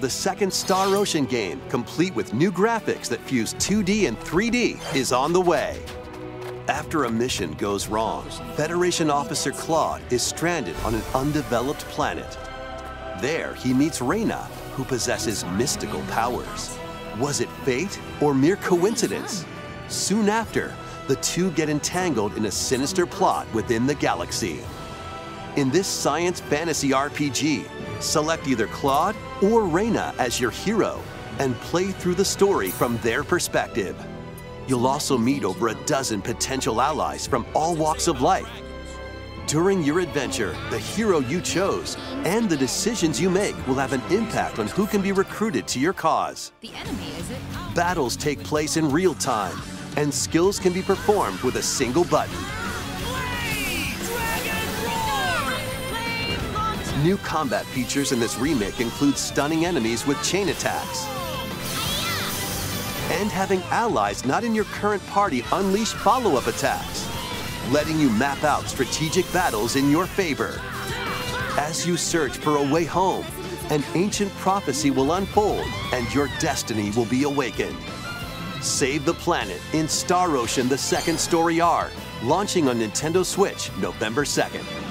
of the second Star Ocean game, complete with new graphics that fuse 2D and 3D, is on the way. After a mission goes wrong, Federation Officer Claude is stranded on an undeveloped planet. There, he meets Rena, who possesses mystical powers. Was it fate or mere coincidence? Soon after, the two get entangled in a sinister plot within the galaxy. In this science fantasy RPG, select either Claude or Rena as your hero and play through the story from their perspective. You'll also meet over a dozen potential allies from all walks of life. During your adventure, the hero you chose and the decisions you make will have an impact on who can be recruited to your cause. The enemy, is it? Battles take place in real time, and skills can be performed with a single button. New combat features in this remake include stunning enemies with chain attacks, and having allies not in your current party unleash follow-up attacks, letting you map out strategic battles in your favor. As you search for a way home, an ancient prophecy will unfold and your destiny will be awakened. Save the planet in Star Ocean: The Second Story Arc, launching on Nintendo Switch November 2nd.